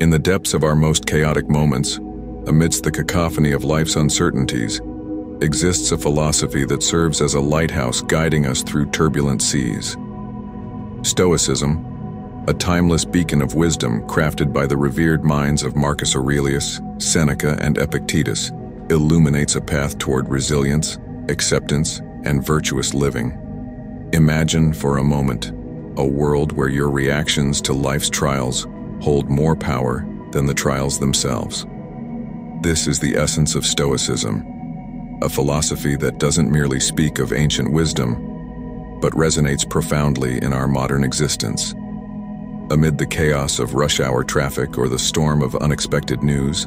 In the depths of our most chaotic moments, amidst the cacophony of life's uncertainties, exists a philosophy that serves as a lighthouse guiding us through turbulent seas. Stoicism, a timeless beacon of wisdom crafted by the revered minds of Marcus Aurelius, Seneca, and Epictetus, illuminates a path toward resilience, acceptance, and virtuous living. Imagine for a moment a world where your reactions to life's trials hold more power than the trials themselves. This is the essence of Stoicism, a philosophy that doesn't merely speak of ancient wisdom, but resonates profoundly in our modern existence. Amid the chaos of rush hour traffic or the storm of unexpected news,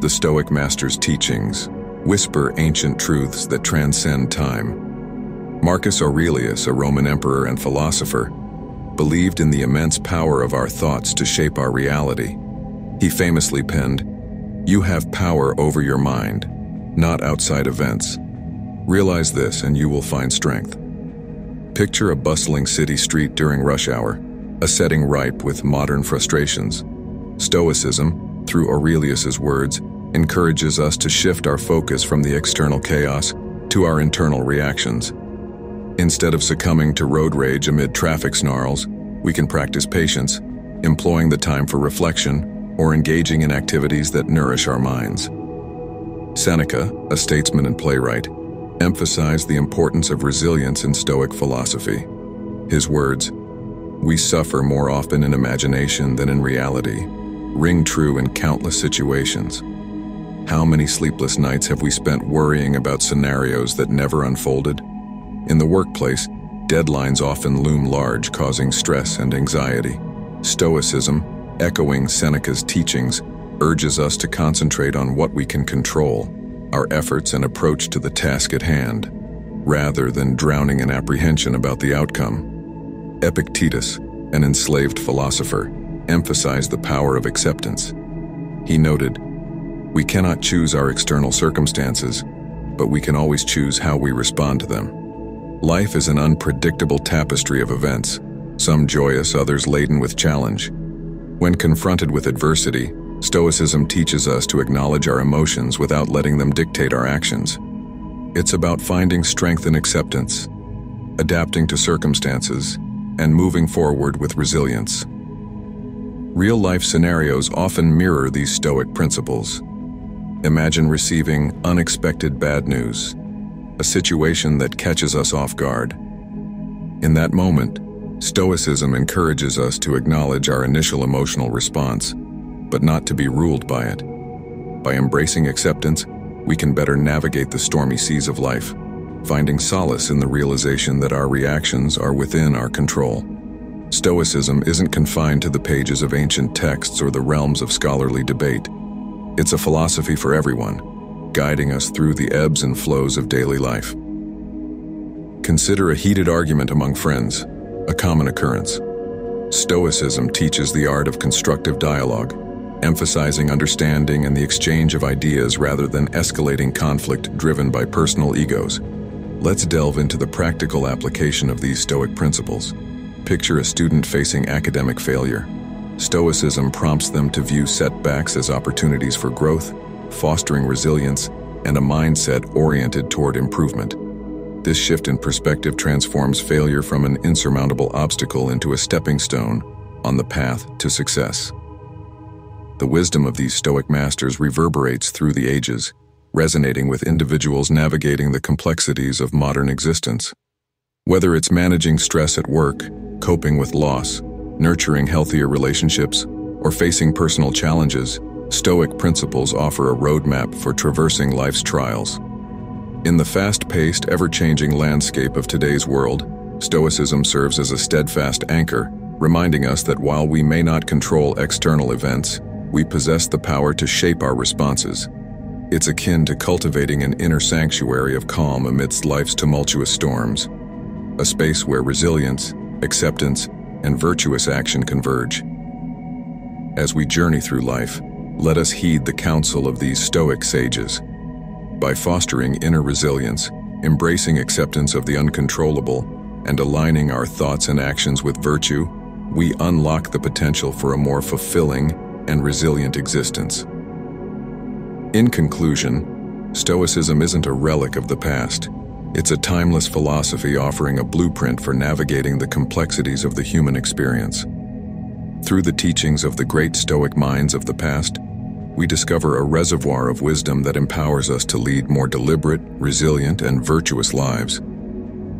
the Stoic master's teachings whisper ancient truths that transcend time. Marcus Aurelius, a Roman emperor and philosopher, believed in the immense power of our thoughts to shape our reality. He famously penned, "You have power over your mind, not outside events. Realize this and you will find strength." Picture a bustling city street during rush hour, a setting ripe with modern frustrations. Stoicism, through Aurelius's words, encourages us to shift our focus from the external chaos to our internal reactions. Instead of succumbing to road rage amid traffic snarls, we can practice patience, employing the time for reflection or engaging in activities that nourish our minds. Seneca, a statesman and playwright, emphasized the importance of resilience in Stoic philosophy. His words, "We suffer more often in imagination than in reality," ring true in countless situations. How many sleepless nights have we spent worrying about scenarios that never unfolded? In the workplace, deadlines often loom large, causing stress and anxiety. Stoicism, echoing Seneca's teachings, urges us to concentrate on what we can control, our efforts and approach to the task at hand, rather than drowning in apprehension about the outcome. Epictetus, an enslaved philosopher, emphasized the power of acceptance. He noted, "We cannot choose our external circumstances, but we can always choose how we respond to them." Life is an unpredictable tapestry of events, some joyous, others laden with challenge. When confronted with adversity, Stoicism teaches us to acknowledge our emotions without letting them dictate our actions. It's about finding strength in acceptance, adapting to circumstances, and moving forward with resilience. Real-life scenarios often mirror these Stoic principles. Imagine receiving unexpected bad news, a situation that catches us off guard. In that moment, Stoicism encourages us to acknowledge our initial emotional response, but not to be ruled by it. By embracing acceptance, we can better navigate the stormy seas of life, finding solace in the realization that our reactions are within our control. Stoicism isn't confined to the pages of ancient texts or the realms of scholarly debate. It's a philosophy for everyone, guiding us through the ebbs and flows of daily life. Consider a heated argument among friends, a common occurrence. Stoicism teaches the art of constructive dialogue, emphasizing understanding and the exchange of ideas rather than escalating conflict driven by personal egos. Let's delve into the practical application of these Stoic principles. Picture a student facing academic failure. Stoicism prompts them to view setbacks as opportunities for growth, fostering resilience, and a mindset oriented toward improvement. This shift in perspective transforms failure from an insurmountable obstacle into a stepping stone on the path to success. The wisdom of these Stoic masters reverberates through the ages, resonating with individuals navigating the complexities of modern existence. Whether it's managing stress at work, coping with loss, nurturing healthier relationships, or facing personal challenges, Stoic principles offer a roadmap for traversing life's trials. In the fast-paced, ever-changing landscape of today's world, Stoicism serves as a steadfast anchor, reminding us that while we may not control external events, we possess the power to shape our responses. It's akin to cultivating an inner sanctuary of calm amidst life's tumultuous storms, a space where resilience, acceptance, and virtuous action converge. As we journey through life, let us heed the counsel of these Stoic sages. By fostering inner resilience, embracing acceptance of the uncontrollable, and aligning our thoughts and actions with virtue, we unlock the potential for a more fulfilling and resilient existence. In conclusion, Stoicism isn't a relic of the past. It's a timeless philosophy offering a blueprint for navigating the complexities of the human experience. Through the teachings of the great Stoic minds of the past, we discover a reservoir of wisdom that empowers us to lead more deliberate, resilient, and virtuous lives.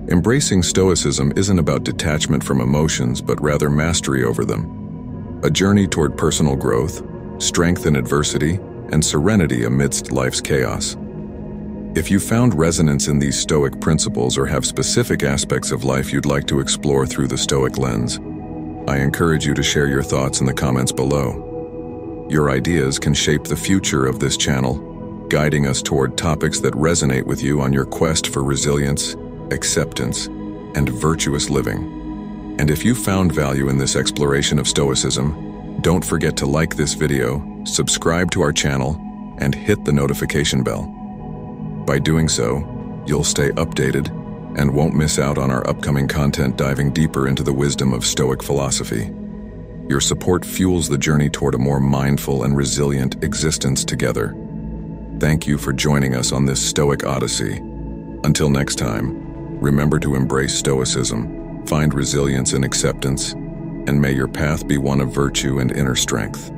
Embracing Stoicism isn't about detachment from emotions, but rather mastery over them. A journey toward personal growth, strength in adversity, and serenity amidst life's chaos. If you found resonance in these Stoic principles or have specific aspects of life you'd like to explore through the Stoic lens, I encourage you to share your thoughts in the comments below. Your ideas can shape the future of this channel, guiding us toward topics that resonate with you on your quest for resilience, acceptance, and virtuous living. And if you found value in this exploration of Stoicism, don't forget to like this video, subscribe to our channel, and hit the notification bell. By doing so, you'll stay updated and won't miss out on our upcoming content diving deeper into the wisdom of Stoic philosophy. Your support fuels the journey toward a more mindful and resilient existence together. Thank you for joining us on this Stoic odyssey. Until next time, remember to embrace Stoicism, find resilience and acceptance, and may your path be one of virtue and inner strength.